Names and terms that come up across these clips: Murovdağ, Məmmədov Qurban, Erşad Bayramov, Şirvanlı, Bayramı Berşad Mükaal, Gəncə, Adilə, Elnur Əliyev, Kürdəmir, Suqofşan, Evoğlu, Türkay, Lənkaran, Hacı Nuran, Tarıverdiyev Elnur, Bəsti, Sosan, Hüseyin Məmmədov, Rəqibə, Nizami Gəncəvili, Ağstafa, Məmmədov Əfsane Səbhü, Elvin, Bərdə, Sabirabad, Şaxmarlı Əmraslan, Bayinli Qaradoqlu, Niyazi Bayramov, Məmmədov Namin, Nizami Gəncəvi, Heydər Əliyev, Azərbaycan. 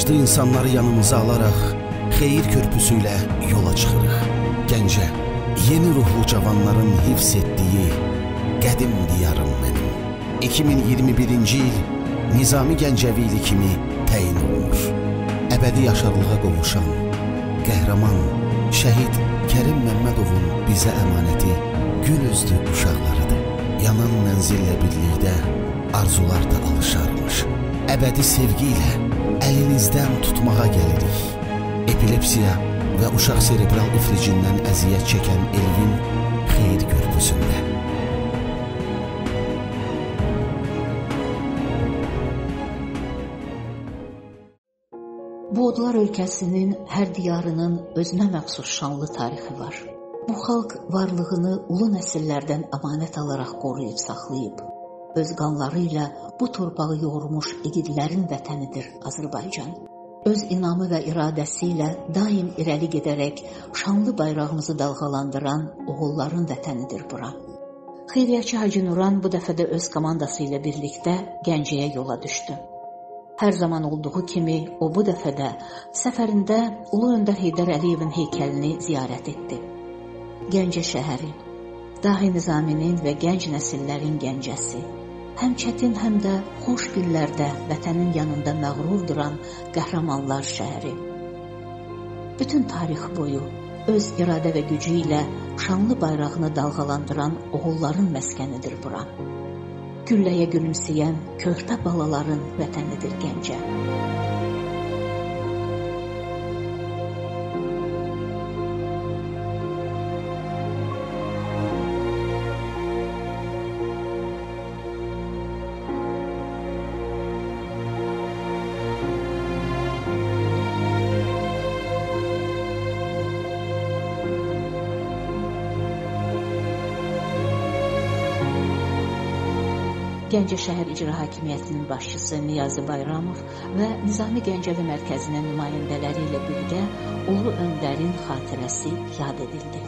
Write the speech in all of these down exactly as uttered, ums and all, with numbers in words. ehtiyaclı insanları yanımıza alarak Xeyir Körpüsü ile yola çıxırıq. Gəncə, yeni ruhlu cavanların hifz etdiyi qədim diyarım mənim. iki min iyirmi birinci il Nizami Gəncəvili kimi təyin olunur. Əbədi yaşarlığa qovuşan, qəhrəman, şəhid Kerim Məmmədovun bizə əmanəti gün üzdü uşaqlarıdır. Yanan mənzillə birlikdə arzular da alışarmış. Əbədi sevgi ilə əlinizdən tutmağa gəlirik. Epilepsiya və uşaq serebral iflicindən əziyyət çəkən Elvin Xeyir Körpüsündə. Bu odlar ölkəsinin hər diyarının özünə məxsus şanlı tarixi var. Bu xalq varlığını ulu nəsillərdən əmanət alaraq qoruyub, saxlayıb. Öz qanları ilə bu torpağı yoğurmuş igidlərin vətənidir Azərbaycan. Öz inamı və iradəsi ilə daim irəli gedərək şanlı bayrağımızı dalğalandıran oğulların vətənidir bura. Xeyriyyəçi Hacı Nuran bu dəfə də öz komandası ilə birlikdə Gəncəyə yola düşdü. Hər zaman olduğu kimi o bu dəfə də səfərində Ulu Öndər Heydər Əliyevin heykəlini ziyarət etdi. Gəncə şəhəri, dahi nizaminin və gənc nəsillərin gəncəsi, həm çətin həm də xoş günlərdə vətənin yanında məğrur duran qəhrəmanlar şəhəri. Bütün tarix boyu öz iradə və gücü ilə şanlı bayrağını dalğalandıran oğulların məskənidir bura. Gülləyə gülümsəyən köhtə balaların vətənidir Gəncə. Gəncə şəhər icra hakimiyyətinin başçısı Niyazi Bayramov və Nizami Gəncəvi mərkəzinin nümayəndələri ilə birgə Ulu Öndərin xatirəsi yad edildi.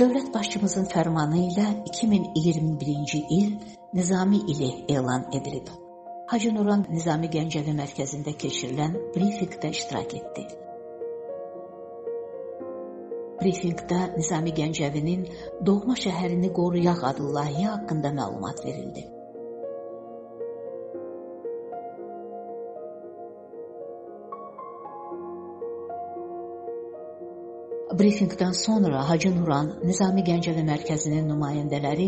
Dövlət başçımızın fərmanı ilə iki min iyirmi birinci il Nizami ili elan edilib. Hacı Nuran Nizami Gəncəvi mərkəzində keçirilən brifinqdə iştirak etdi. Brifinqdə Nizami Gəncəvinin doğma şəhərini qoruyaq adlı layihə haqqında məlumat verildi. Brifinqdən sonra Hacı Nuran, Nizami Gəncəvi Mərkəzinin nümayəndələri,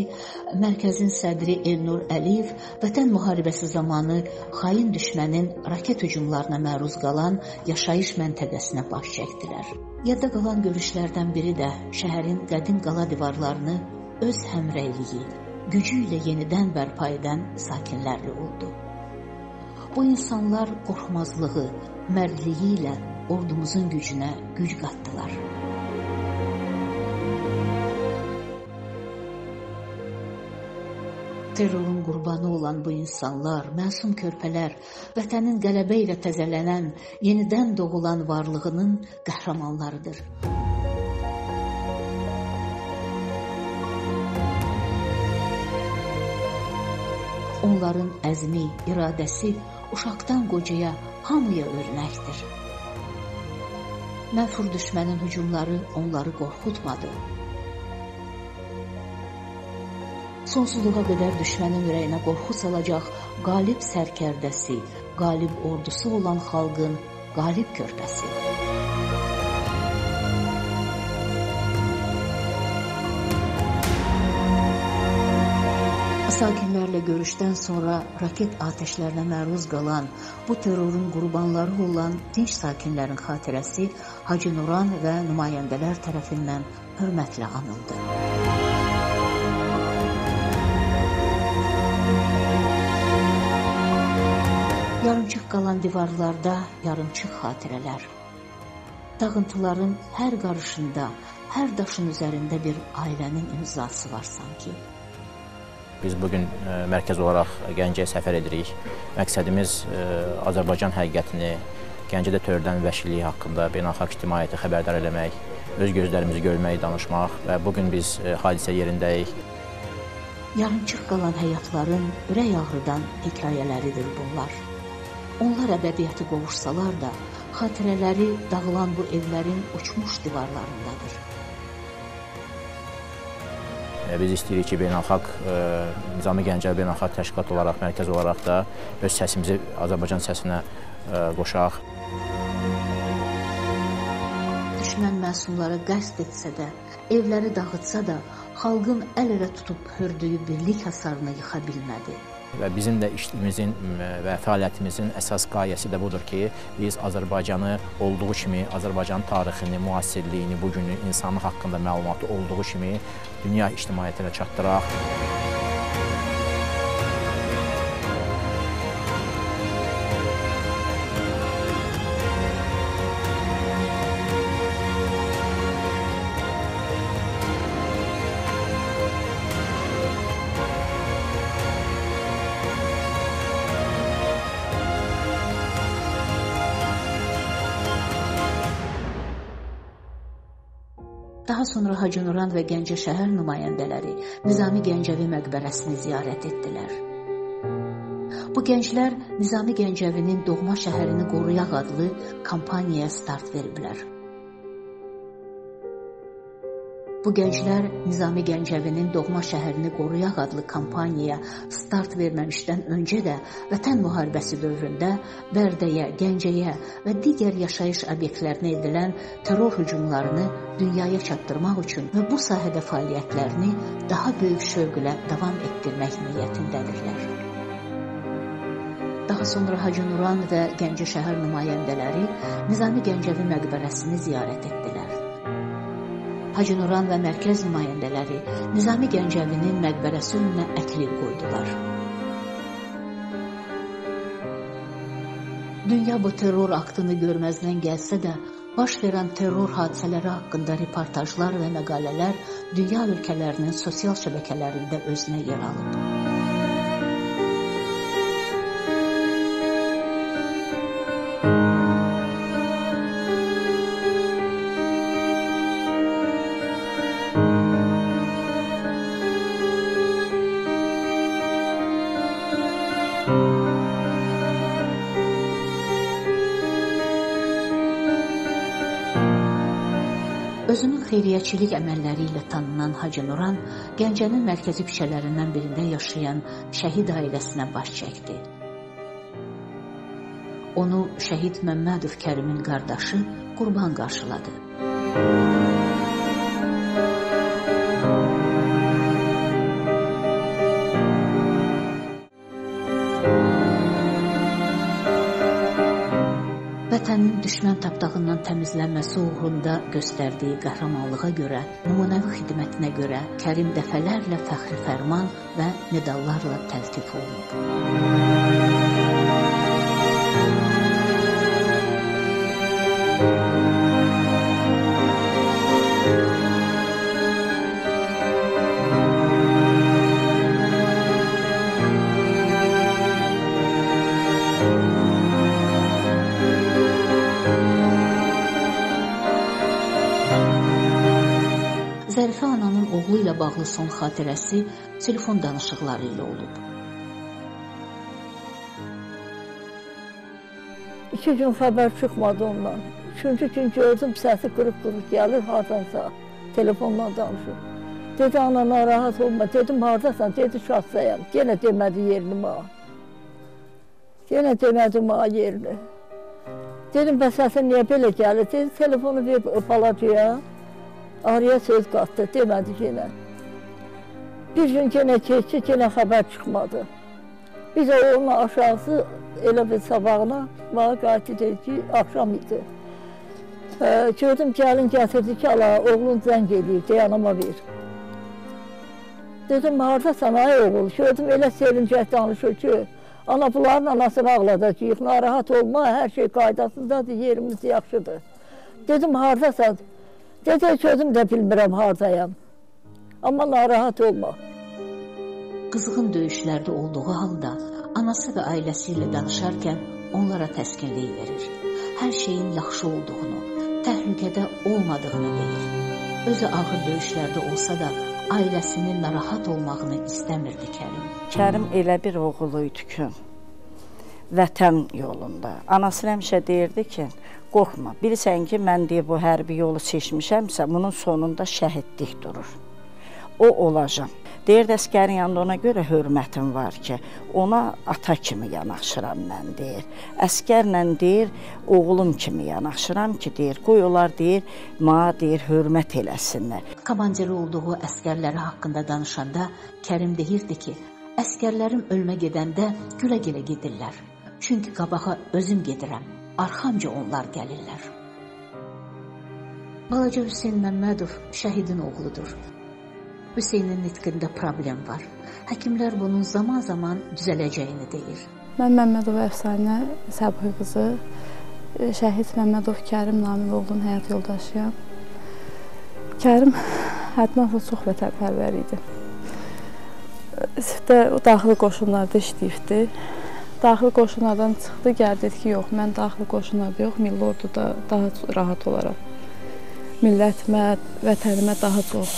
mərkəzin sədri Elnur Əliyev vətən müharibəsi zamanı xain düşmənin raket hücumlarına məruz qalan yaşayış məntəqəsinə baş çəkdilər. Yadda qalan görüşlərdən biri də şəhərin qədim qala divarlarını öz həmrəyliyi, gücü ilə yenidən bərpa edən sakinlərlə oldu. Bu insanlar qorxmazlığı, mərdliyi ilə ordumuzun gücünə güc qatdılar. Terrorun qurbanı olan bu insanlar, məsum körpələr, vətənin qələbə ilə təzələnən, yenidən doğulan varlığının qəhrəmanlarıdır. Onların əzmi, iradəsi uşaqdan qocaya, hamıya örnəkdir. Mənfur düşmənin hücumları onları qorxutmadı. Sonsuzluğa qədər düşmənin ürəyinə qorxu salacaq qalib sərkərdəsi, qalib ordusu olan xalqın qalib körpəsi. Sakinlərlə görüşdən sonra raket atəşlərinə məruz qalan, bu terrorun qurbanları olan dinc sakinlərin xatirəsi Hacı Nuran və nümayəndələr tərəfindən hörmətlə anıldı. Yarımçıq qalan divarlarda yarımçıq xatirələr. Dağıntıların hər qarışında, hər daşın üzərində bir ailənin imzası var sanki. Biz bugün e, mərkəz olaraq Gəncəyə səfər edirik. Məqsədimiz e, Azərbaycan həqiqətini, Gəncədə törədən vəhşilik haqqında beynəlxalq ictimaiyyəti xəbərdar eləmək, öz gözlərimizi görmək, danışmaq və bugün biz hadisə yerindəyik. Yarımçıq qalan həyatların ürək ağrıdan hekayələridir bunlar. Onlar əbədiyyəti qovuşsalar da, xatirələri dağılan bu evlərin uçmuş divarlarındadır. Biz istəyirik ki, beynəlxalq, Nizami Gəncəvili beynəlxalq təşkilat olaraq, mərkəz olaraq da öz səsimizi Azərbaycan səsinə qoşaq. Düşmən məsumları qəsd etsə də, evləri dağıtsa da, xalqın əl-ələ tutub hördüyü birlik hasarını yıxa bilmədi. Və bizim də işimizin və fəaliyyətimizin əsas qayəsi də budur ki, biz Azərbaycanı olduğu kimi, Azərbaycan tarixini, müasirliyini, bugünü, insanın haqqında məlumatı olduğu kimi dünya ictimaiyyətinə çatdıraq. Daha sonra Hacı Nuran və Gəncə şəhər nümayəndələri Nizami Gəncəvi məqbərəsini ziyarət etdilər. Bu gənclər Nizami Gəncəvinin doğma şəhərini qoruyaq adlı kampaniyaya start veriblər. Bu gənclər Nizami Gəncəvinin doğma şəhərini qoruyaq adlı kampaniyaya start verməmişdən öncə də Vətən müharibəsi dövründə Bərdəyə, Gəncəyə və digər yaşayış obyektlərinə edilən terror hücumlarını dünyaya çatdırmaq üçün və bu sahədə fəaliyyətlərini daha böyük şövqlə davam etdirmək niyyətindədirlər. Daha sonra Hacı Nuran və Gəncə şəhər nümayəndələri Nizami Gəncəvi məqbərəsini ziyarət etdilər. Hacı Nuran və mərkəz nümayəndələri Nizami Gəncəvinin məqbərəsi önünə əklil qoydular. Dünya bu terror aktını görməzdən gəlsə də, baş verən terror hadisələri haqqında reportajlar və məqalələr dünya ölkələrinin sosial şəbəkələrində özünə yer alıb. Özünün xeyriyyəçilik əməlləri ilə tanınan Hacı Nuran Gəncənin mərkəzi küçələrindən birində yaşayan şəhid ailəsinə baş çəkdi. Onu şəhid Məmmədov Kərimin qardaşı Qurban qarşıladı. Vətənin düşmən tapdağından təmizlənməsi uğrunda göstərdiyi qəhrəmanlığa görə, nümunəvi xidmətinə görə Kərim dəfələrlə fəxri fərman və medallarla təltif olundu. Zərifə ananın oğlu ilə bağlı son xatirəsi telefon danışıqları ilə olub. İki gün xəbər çıxmadı ondan. Üçüncü gün gördüm, səsi qırıq-qırıq gəlir, hardansa telefonla danışır. Dedi, ana narahat olma. Dedim, hardasan? Dedi, Şaxsayam. Yenə demədi yerini mənə. Yenə demədi mənə yerini. Dedim, bəs səsin niyə belə gəlir? Dedi, telefonu ver balacıya. Araya söz qatdı, demədi yenə. Bir gün yenə keçdi, yenə xəbər çıxmadı. Biz onun aşağısı elə bir sabahına bana qayıtdı, dedi ki, axşam idi. E, gördüm, gəlin gətirdi ki, ala, oğlun zəng edir, yanıma ver. Dedim, hardasan, ay oğul? Gördüm, elə sevincək danışır ki, ana bunların anasını ağladacaq, narahat olma, hər şey qaydasındadır, yerimiz yaxşıdır. Dedim, hardasan? Dedi, sözüm də bilmirəm, haradayam. Amma narahat olma. Qızğın döyüşlərdə olduğu halda anası və ailəsi ilə danışarkən onlara təskinlik verir. her şeyin yaxşı olduğunu, təhlükədə olmadığını deyir. Özü ağır döyüşlərdə olsa da, ailəsinin narahat olmağını istəmirdi Kərim. Kərim elə bir oğul idi ki, vətən yolunda. Anası həmişə deyirdi ki, qorxma, bilirsən ki, mən deyə bu hərbi yolu seçmişəmsə, bunun sonunda şəhidlik durur. O olacam. Deyirdi, əskərin yanında ona görə hörmətim var ki, ona ata kimi yanaşıram mən, deyir. Əskərlə, deyir, oğlum kimi yanaşıram ki, deyir, qoy onlar, deyir, ma, deyir, hörmət eləsinlər. Komandiri olduğu əskərləri haqqında danışanda Kərim deyirdi ki, əskərlərim ölmə gedəndə gülə-gülə gedirlər. Çünki qabağa özüm gedirəm, arxamca onlar gəlirlər. Balaca Hüseyin Məmmədov şəhidin oğludur. Hüseynin nitqində problem var. Həkimlər bunun zaman-zaman düzələcəyini deyir. Mən Məmmədov Əfsane Səbhü qızı, şəhid Məmmədov Kərim Namin oğlunun həyat yoldaşıyam. Kərim hədməfə çox vətənpərvər idi. Sifdə daxili qoşunlarda işləyibdi. Daxili qoşunlardan çıxdı, gəldi ki, yox, mən daxili qoşunlarda yox, milli orduda daha rahat olaram. Millətimə, vətənimə daha çox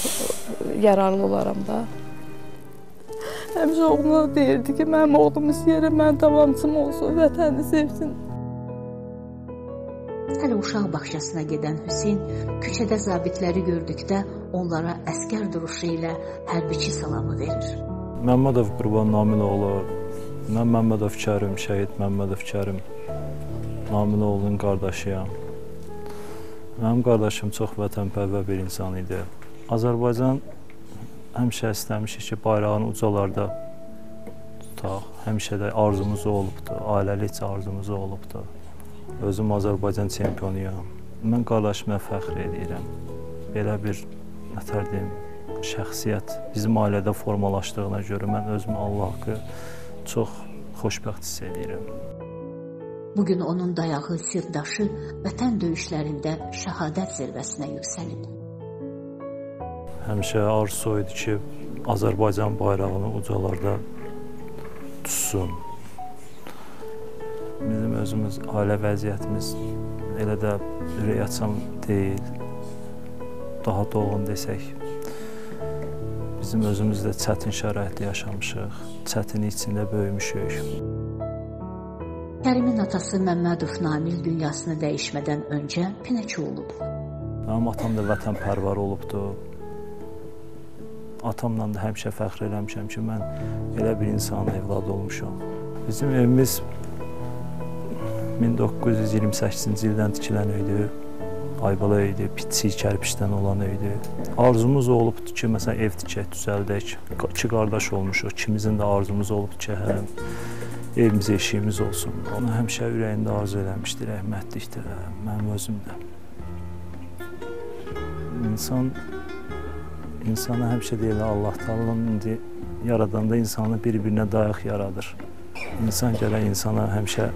yararlı olaram da. Həmişə oğluna deyirdi ki, mənim oğlum istəyirəm, mənim davamçım olsun, vətəni sevsin. Hələ uşaq bağçasına gedən Hüseyn küçədə zabitləri gördükdə onlara əskər duruşu ilə hərbiçi salamı verir. Məmmədov Qurban Namin oğlu, mən Məmmədov Kərim, şəhid Məmmədov Kərim Namin oğlunun qardaşıyam. Mənim qardaşım çox vətənpərvər bir insan idi. Azərbaycan həmişə istəmişik ki, bayrağını ucalarda tutaq. Həmişə də arzumuz olubdur, ailəlikcə arzumuz olubdur. Özüm Azərbaycan çempionuyam. Mən qardaşıma fəxr edirəm. Belə bir, nə deyim, şəxsiyyət bizim ailədə formalaşdığına görə mən özümü Allah haqqı çox xoşbəxt hiss edirəm. Bugün onun dayağı, sirdaşı vətən döyüşlərində şəhadət zirvəsinə yüksəlib. Həmişə arzu idi ki, Azərbaycan bayrağını ucalarda tutsun. Bizim özümüz, ailə vəziyyətimiz elə də ürəkaçan deyil. Daha doğru desək, bizim özümüz də çətin şəraitdə yaşamışıq, çətinlik içində böyümüşük. Kərimin atası Məmmədov Namin dünyasını dəyişmədən öncə pinəçi olub. Mənim atam da vətənpərvər olubdur. Atamla da həmişə fəxr eləmişəm ki, mən elə bir insanın evladı olmuşam. Bizim evimiz min doqquz yüz iyirmi səkkizinci ildən tikilən öydü, aybala öydü, pitçik kərpiçdən olan öydü. Arzumuz olubdur ki, məsələn, ev tikək, düzəldək, iki qardaş olmuşuq, kimizin də arzumuz olubdur ki, hələm. Evimiz, eşiyimiz olsun. Onu həmişə ürəyində arzu eləmişdir, rəhmətlikdir, mənim özümdə. İnsan, insana həmişə deyilir, Allah Taala'nın yaradanda insanı bir-birinə dayaq yaradır. İnsan gərək insana həmişə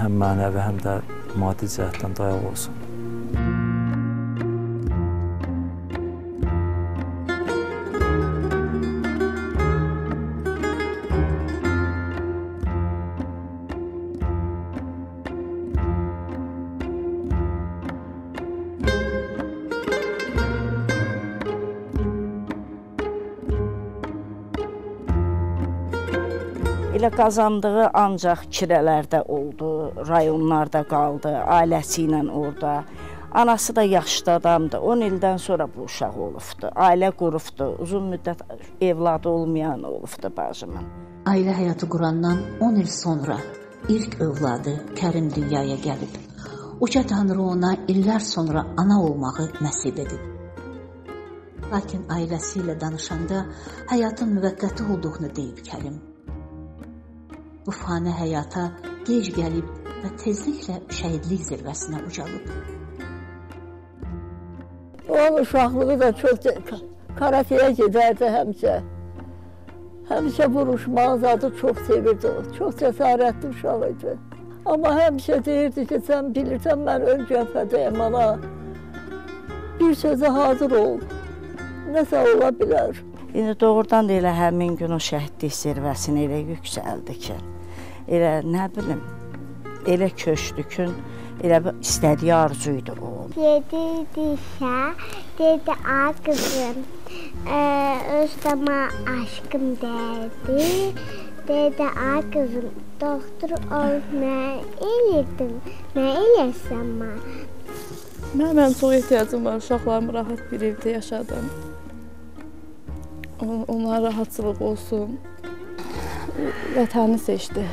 həm mənəvi, həm də maddi cəhətdən dayaq olsun. Elə qazandığı ancaq kirələrdə oldu, rayonlarda qaldı, ailəsi ilə orada. Anası da yaxşı adamdır, on ildən sonra bu uşaq olubdur, ailə qurubdur, uzun müddət evladı olmayan olubdur bacımın. Ailə həyatı qurandan on il sonra ilk övladı Kərim dünyaya gəlib. Uca Tanrı ona illər sonra ana olmağı nəsib edib. Lakin ailəsi ilə danışanda həyatın müvəqqəti olduğunu deyib Kərim. Bu fani həyata gec gəlib və tezliklə şəhidlik zirvəsinə ucalıb. Onun uşaqlığı da çox karatəyə gedərdi həmcə. Həmcə vuruşmağı zadı çox sevirdi, çox cəsarətli uşaq idi. Amma həmcə deyirdi ki, sən bilirsən, mən ön cəbhədəyəm ana. Bir sözə hazır ol, nəsə ola bilər. İndi doğrudan da elə həmin gün o şəhidlik zirvəsini elə yüksəldi ki, elə nə bilim, elə köşdükün, elə istədiyi arzuydu o. Yedi dişə, dedi, a qızım, öz dama aşkım dedi, dedi, a qızım, doktor ol, nə elədim, nə eləsəm mən? Mənim çox ehtiyacım var, uşaqlarım rahat bir evdə yaşadım. Onlara rahatçılıq olsun. Vətəni seçdi,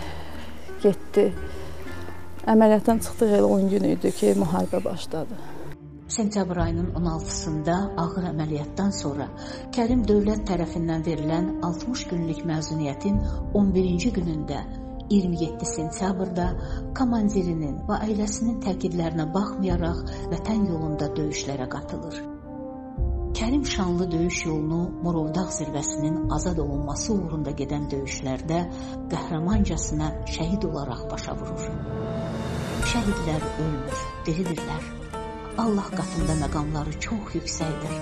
getdi. Əməliyyatdan çıxdıq elə on gün idi ki, müharibə başladı. Sentyabr ayının on altısında ağır əməliyyatdan sonra Kərim dövlət tərəfindən verilən altmış günlük məzuniyyətin on birinci günündə iyirmi yeddi sentyabrda komandirinin və ailəsinin təkidlərinə baxmayaraq vətən yolunda döyüşlərə qatılır. Kərim şanlı döyüş yolunu Murovdağ zirvəsinin azad olunması uğrunda gedən döyüşlərdə qəhrəmancasına şəhid olaraq başa vurur. Şəhidlər ölmür, diridirlər. Allah qatında məqamları çox yüksəkdir.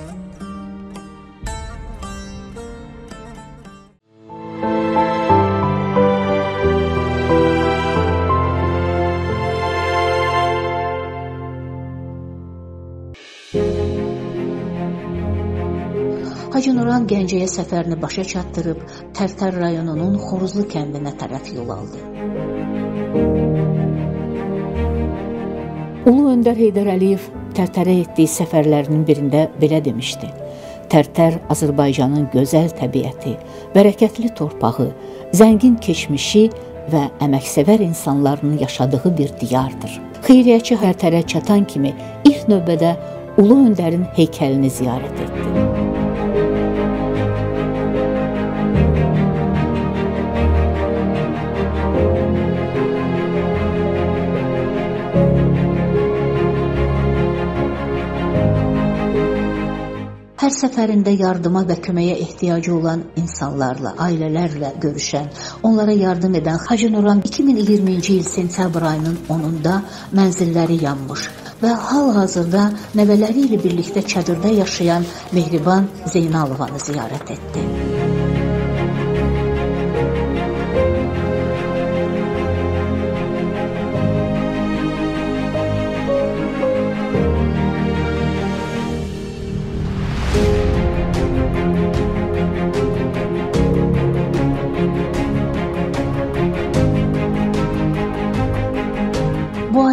Hacı Nuran Gəncəyə səfərini başa çatdırıb, Tərtər rayonunun Xuruzlu kəndinə tərəf yol aldı. Ulu öndər Heydər Əliyev Tərtərə etdiyi səfərlərinin birində belə demişdi. Tərtər Azərbaycanın gözəl təbiəti, bərəkətli torpağı, zəngin keçmişi və əməksevər insanların yaşadığı bir diyardır. Xeyriyyəçi Tərtərə çatan kimi ilk növbədə Ulu öndərin heykəlini ziyarət etdi. Hər səfərində yardıma və köməyə ehtiyacı olan insanlarla, ailələrlə görüşən, onlara yardım edən Hacı Nuran iki min iyirminci il sentyabr ayının onunda mənzilləri yanmış və hal-hazırda nəvələri ilə birlikdə çadırda yaşayan Mehriban Zeynalovanı ziyarət etdi.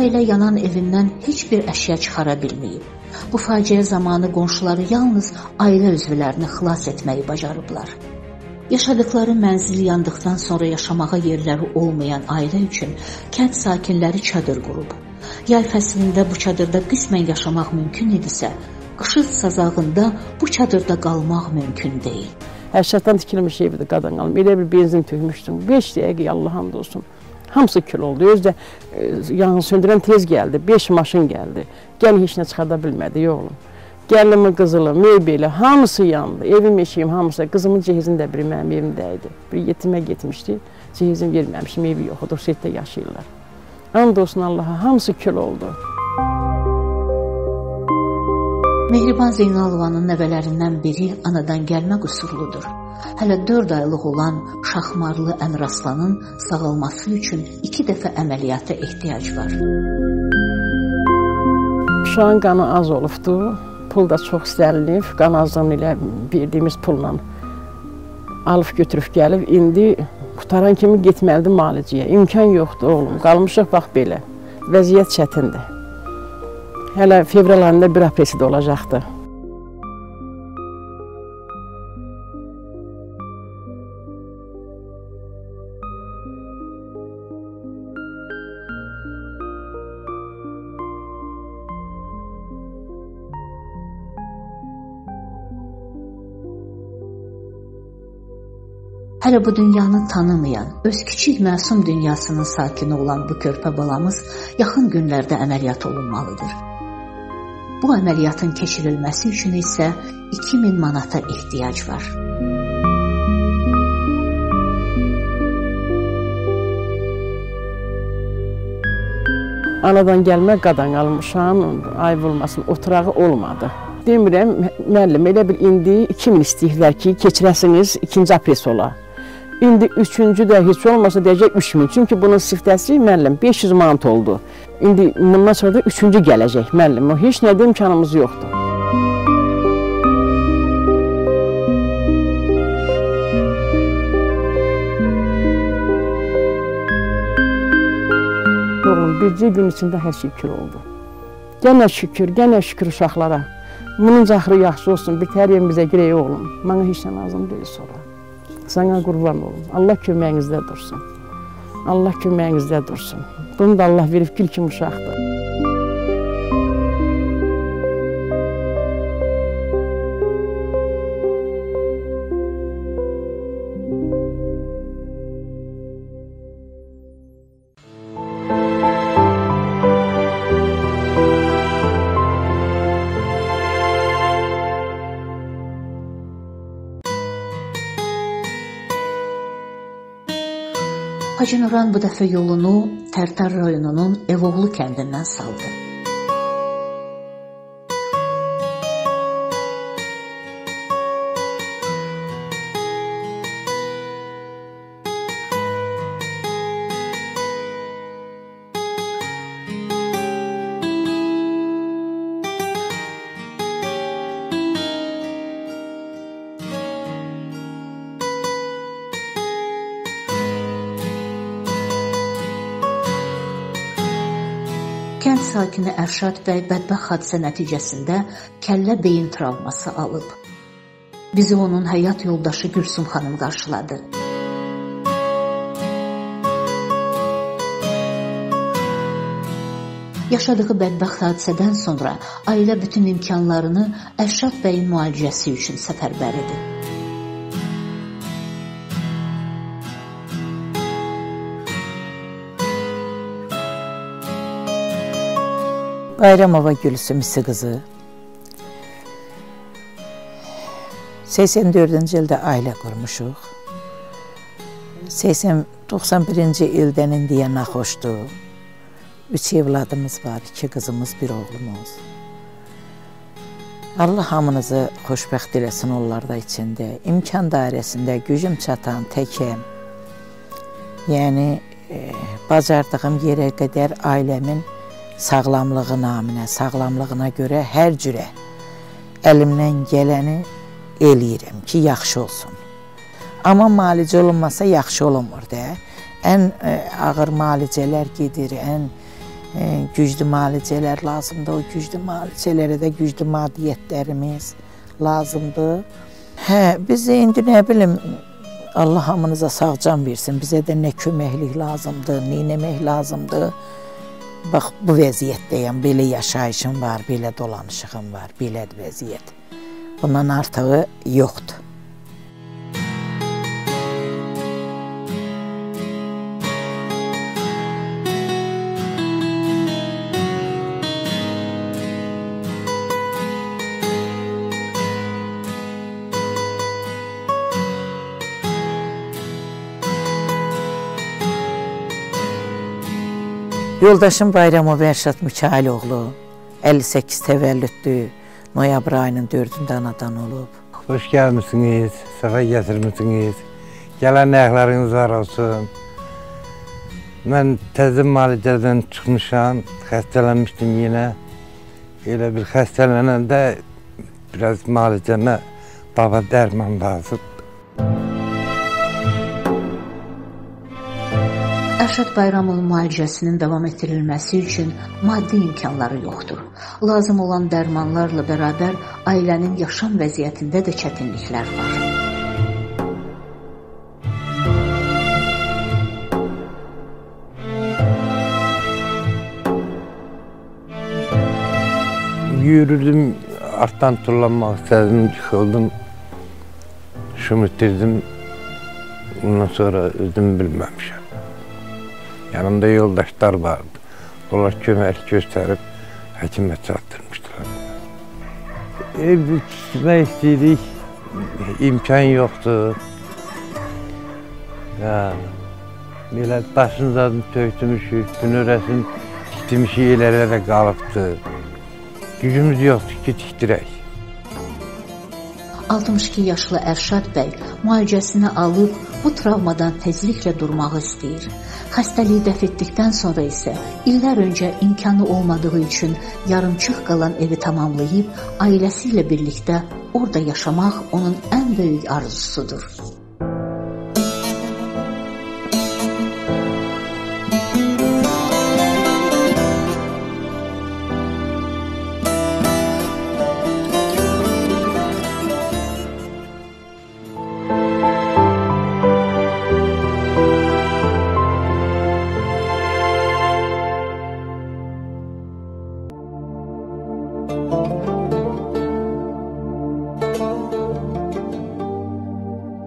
Elə yanan evindən heç bir əşya çıxara bilməyib. Bu faciə zamanı qonşuları yalnız ailə üzvlərini xilas etməyi bacarıblar. Yaşadıkları mənzil yandıqdan sonra yaşamağa yerləri olmayan ailə üçün kənd sakinləri çadır qurub. Yay fəslində bu çadırda qismən yaşamaq mümkün idisə, qışın sazağında bu çadırda qalmaq mümkün deyil. Əşyatdan tikilmiş evdir qadan qalım. Elə bir benzin tökmüşdüm. Beş dəqiqə Allah hamd olsun. Hamısı kül oldu. Özdə yanğın söndürən tez gəldi, beş maşın gəldi. Gəlin heç nə çıxarda bilmədi, yoxlum. Gəlimi, qızılı, mebeli, hamısı yandı. Evim, eşiyim, hamısı. Qızımın cehizini də biri mənim evimdə idi. Bir yetimə getmişdi, cehizini verməmişim, evi yox, dorsetdə yaşayırlar. And olsun Allaha, hamısı kül oldu. Mehriban Zeynalovanın nəvələrindən biri anadan gəlmə qüsurludur. Hələ dörd aylıq olan Şaxmarlı Əmraslanın sağalması üçün iki dəfə əməliyyata ehtiyac var. Uşağın qanı az olubdu, pul da çox istənilib, qan azdan ilə verdiyimiz pulla alıb götürüb gəlib. İndi qutaran kimi getməlidir müalicəyə. İmkan yoxdur oğlum, qalmışıq bax belə, vəziyyət çətindir. Hələ fevral ayında bir apresi də olacaqdı. Hələ bu dünyanı tanımayan, öz kiçik məsum dünyasının sakini olan bu körpə balamız yaxın günlərdə əməliyyat olunmalıdır. Bu əməliyyatın keçirilməsi üçün isə iki min manata ehtiyac var. Anadan gəlmə qadan almışam, ayıb olmasın, oturağı olmadı. Demirəm, müəllim, elə bil indi iki min istəyirlər ki, keçirəsiniz ikinci apresi ola. İndi üçüncü də heç olmasa deyəcək üç min. Çünki bunun siftəsi müəllim beş yüz manat oldu. İndi bundan sonra da üçüncü gələcək müəllim. Heç nə də imkanımız yoxdur. Oğlum, bircə gün içində hər şey kül oldu. Yenə şükür, yenə şükür uşaqlara. Bunun axırı yaxşı olsun, bitər evimizə girək oğlum. Mənə heç nə lazım deyil sonra. Sana qurban olun. Allah köməyinizdə dursun. Allah köməyinizdə dursun. Bunu da Allah verib gül kimi uşaqdır. Hacı Nuran bu dəfə yolunu Tərtər rayonunun Evoğlu kəndindən saldı. Sakini Erşad Bey bədbəxt hadisə nəticəsində kəllə beyin travması alıb. Bizi onun həyat yoldaşı Gürsüm Hanım qarşıladı. Yaşadığı bədbəxt hadisədən sonra ailə bütün imkanlarını Erşad Beyin müalicəsi üçün səfərbər idi. Bayramova Gülsümsi qızı səksən dördüncü ildə ailə qurmuşuq. doxsan birinci ildən indiyə naxoşdu. Üç evladımız var, iki qızımız, bir oğlumuz. Allah hamınızı xoşbəxt eləsin onlarda içində. İmkan dairəsində gücüm çatan təkəm. Yəni, bacardığım yerə qədər ailəmin sağlamlığı naminə, sağlamlığına görə hər cürə əlimdən gələni eləyirəm ki, yaxşı olsun. Amma malicə olunmasa yaxşı olunmur deyə. Ən ağır malicələr gedir, ən güclü malicələr lazımdır. O güclü malicələrə də güclü madiyyətlərimiz lazımdır. Hə, biz indi nə bilim, Allah hamınıza sağ can versin, bizə də nə köməklik lazımdır, nə eləmək lazımdır. Bax, bu vəziyyətdəyəm, belə yaşayışım var, belə dolanışığım var, belə vəziyyət. Bundan artığı yoxdur. Yoldaşım Bayramı Berşad Mükaal oğlu, əlli səkkiz təvəllüddü, noyabr ayının dördündə anadan olub. Hoş gəlmişsiniz, səfə gətirmişsiniz, gələn əyaqlarınız var olsun. Mən təzim malicədən çıxmışam, xəstələnmişdim yenə. Elə bir xəstələnəndə biraz malicəmə baba dərman lazım. Erşad Bayramovun müalicəsinin davam etdirilməsi üçün maddi imkanları yoxdur. Lazım olan dərmanlarla bərabər ailənin yaşam vəziyyətində də çətinliklər var. Yürüdüm, artdan turlanmaq istədim, çıxıldım, şum etdirdim, ondan sonra özüm bilməmişəm. Yanımda yoldaşlar vardı. Onlar kömək göstərib həkimə çatdırmışdılar. Ev tutmaq istəyirik, imkan yoxdur. Belə başınız adını töktümüşük, bünörəsin tikdimişik ilərə də qalıbdır. Gücümüz yoxdur ki, tikdirək. altmış iki yaşlı Erşad Bey müalicəsini alıb bu travmadan tezliklə durmağı istəyir. Xəstəliyi dəf etdikdən sonra isə illər öncə imkanı olmadığı üçün yarımçıq qalan evi tamamlayıb ailəsi ilə birlikdə orada yaşamaq onun ən böyük arzusudur.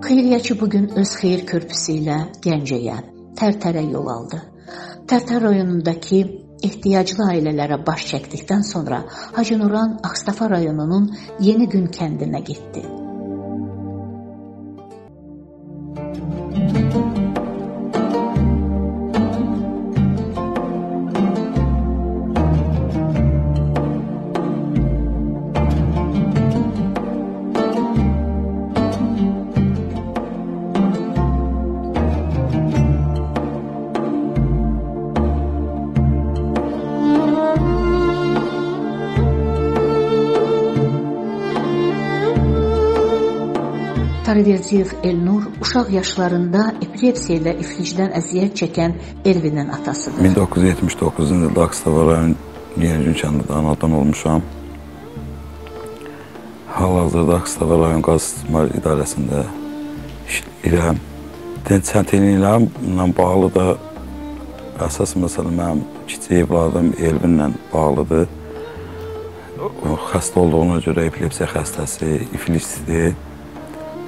Xeyriyyəçi bugün öz Xeyir Körpüsü ilə Gəncəyə, Tərtərə yol aldı. Tərtər rayonundakı ehtiyaclı ailələrə baş çəkdikdən sonra Hacı Nuran Ağstafa rayonunun Yeni Gün kəndinə getdi. Tarıverdiyev Elnur uşaq yaşlarında epilepsiya ilə iflicdən əziyyət çəkən Elvinin atasıdır. min doqquz yüz yetmiş doqquzuncu ildə Axtavarayın Yeni Gün kəndində anadan olmuşam. Hal-hazırda Axtavarayın Qaz İstismar İdarəsində işləyirəm. Tənçəntinliklə bağlı da əsas məsələ mənim kiçik evladım Elvinlə bağlıdır. O xəstə olduğuna görə epilepsiya xəstəsi, iflicdir.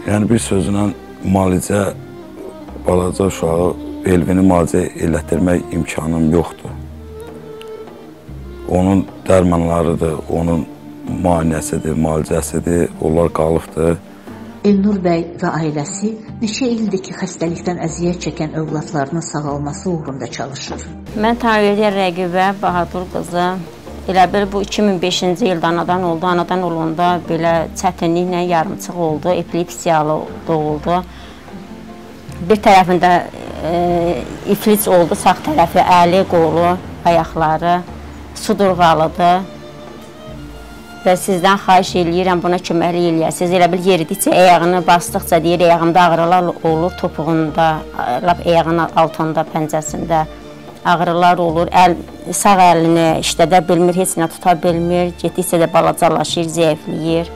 Yəni bir sözlə müalicə, balaca uşağı Elvini müalicə elətdirmək imkanım yoxdur. Onun dərmanlarıdır, onun müayinəsidir, müalicəsidir, onlar qalıbdır. Elnur bəy və ailəsi neçə ildir ki, xəstəlikdən əziyyət çəkən övladlarının sağalması uğrunda çalışır. Mən Tahiriyyə Rəqibə, Bahadur qızı. Elə bil bu iki min beşinci ildə anadan oldu, anadan olanda belə çətinliklə yarımçıq oldu, epilepsiyalı doğuldu. Bir tərəfində e, iflic oldu, sağ tərəfi əli, qolu, ayaqları, sudurğalıdır. Və sizdən xahiş eləyirəm, buna kömək eləyəsiniz. Elə bil yeridikcə, ayağını bastıqca deyir, ayağımda ağrılar olur, topuğunda, ayağının altında, pəncəsində. Ağrılar olur, əl, sağ əlini işlədə bilmir, heç nə tuta bilmir, getdikcə də balacalaşır, zəifləyir.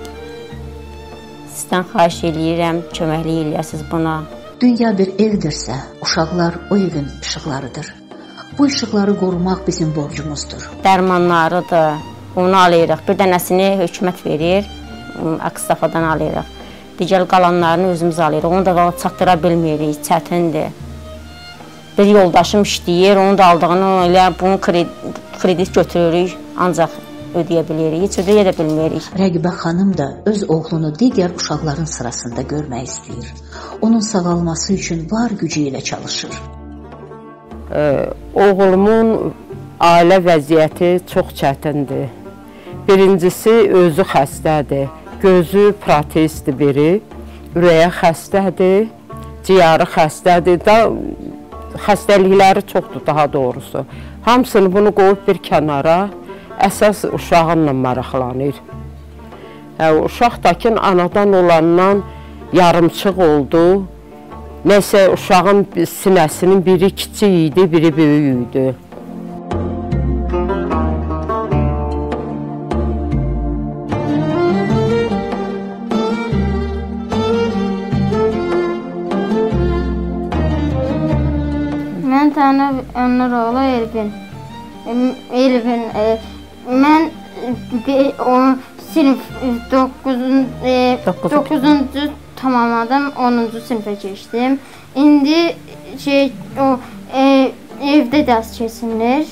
Sizdən xahiş eləyirəm, köməklik eləyəsiniz buna. Dünya bir evdirsə, uşaqlar o evin işıqlarıdır. Bu işıqları qorumaq bizim borcumuzdur. Dərmanlarıdır, onu alırıq. Bir dənəsini hökumət verir, Ağstafadan alırıq. Digər qalanlarını özümüz alırıq, onu da çatdıra bilmirik, çətindir. Bir yoldaşım işləyir, onun da aldığını elə bunu kredit götürürük, ancaq ödəyə bilirik, heç ödəyə də bilmirik. Rəqibə xanım da öz oğlunu digər uşaqların sırasında görmək istəyir. Onun sağalması üçün var gücü ilə çalışır. Oğlumun ailə vəziyyəti çox çətindir. Birincisi özü xəstədir, gözü protezdir biri, ürəyi xəstədir, ciyarı xəstədir da. Xəstəlikləri çoxdur daha doğrusu. Hamısını bunu qoyub bir kənara, əsas uşağınla maraqlanır. Uşaqdakın anadan olandan yarımçıq oldu. Nəsə uşağın sinəsinin biri kiçik idi, biri böyük idi. Elnur oğlu Elvin. Elvin. E, mən be, o sinif doqquzuncu tamamladım, onuncu sinifə keçdim. İndi şey o e, evdə dərs keçirilir.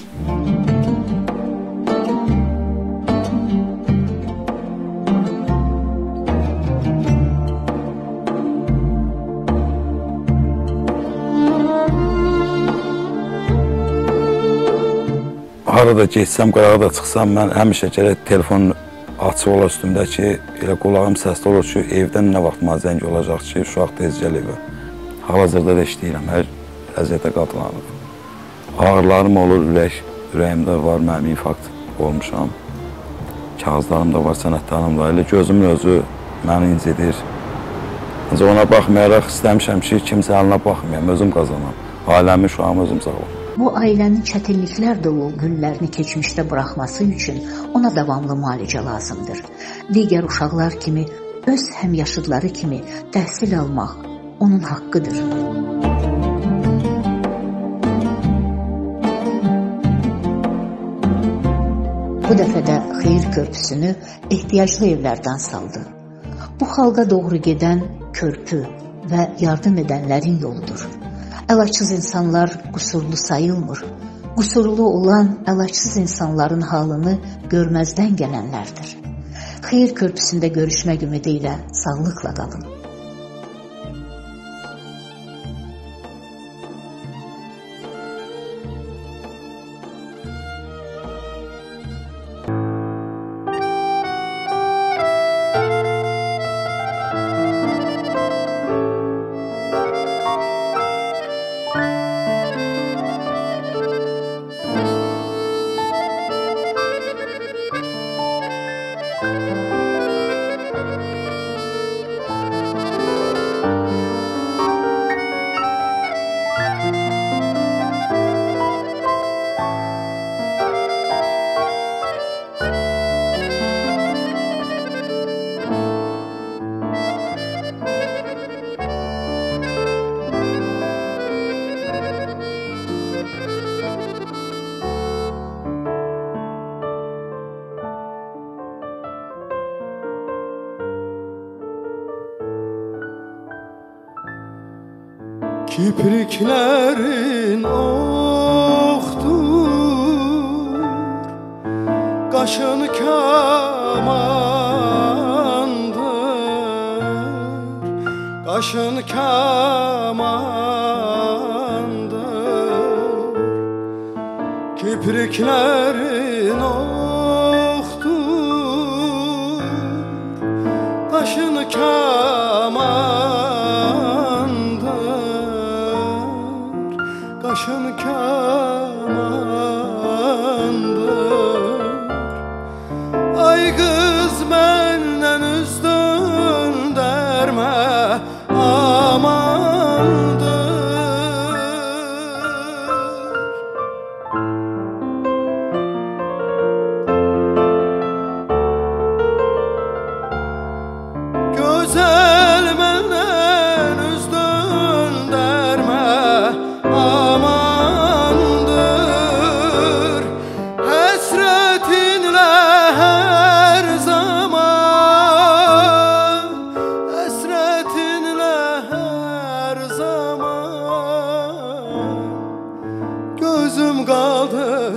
Harada geçsəm, qarağa da çıxsam, mən həmişə gələk telefon açıq ola üstümdəki, elə qulağım səsli olur ki, evdən nə vaxt mənə zəng olacaq ki, uşaq tez gəl evə. Hal-hazırda da işləyirəm, hər vəziyyətə qatlanıb. Ağrılarım olur, ürək, ürəyimdə var, mənim infarkt olmuşam. Kağızlarım da var, sənətdarım da, elə gözümün özü məni incidir. Ancaq ona baxmayaraq istəmişəm ki, kimsə əlinə baxmayam, özüm qazanam. Ailəmi, uşağımı özüm sağ olun. Bu ailənin çətinliklər dolu günlərini keçmişdə buraxması üçün ona davamlı müalicə lazımdır. Digər uşaqlar kimi, öz həmyaşıdları kimi təhsil almaq onun haqqıdır. Bu dəfə də Xeyir Körpüsünü ehtiyaclı evlərdən saldı. Bu xalqa doğru gedən körpü və yardım edənlərin yoludur. Əlaçsız insanlar qüsurlu sayılmır. Qüsurlu olan əlaçsız insanların halını görməzdən gələnlərdir. Xeyir Körpüsündə görüşmək ümidi ilə sağlıqla qalın. Kipriklerin oxtur, qaşın kamandır, qaşın kamandır. Kipriklerin oxtur, qaşın kamandır, qaşın kamandır. Ay qız məndən üz döndərmə, amandır. Gözəl məndən üz döndərmə,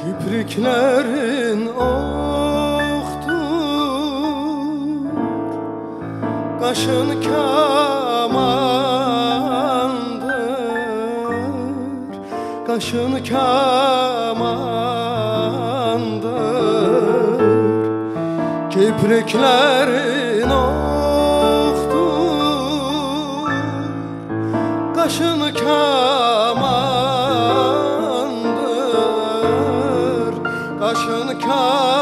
Kipriklerin oxtur, Başın kamandır, kaşın kamandır, kipriklerin oktur, kaşın kamandır, kaşın kamandır.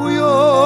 Bu yol